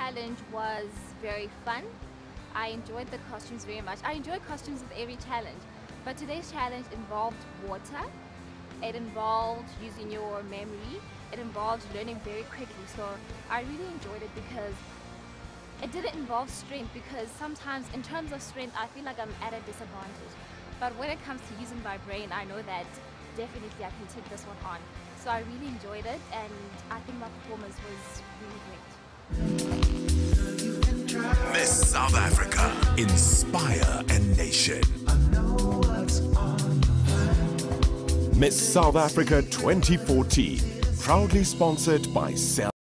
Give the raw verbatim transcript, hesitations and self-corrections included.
challenge was very fun. I enjoyed the costumes very much. I enjoy costumes with every challenge, but today's challenge involved water. It involved using your memory. It involved learning very quickly, so I really enjoyed it because it didn't involve strength, because sometimes in terms of strength I feel like I'm at a disadvantage. But when it comes to using my brain, I know that definitely I can take this one on. So I really enjoyed it, and I think my performance was really great. Miss South Africa, inspire a nation. Miss South Africa twenty fourteen, proudly sponsored by Cell C.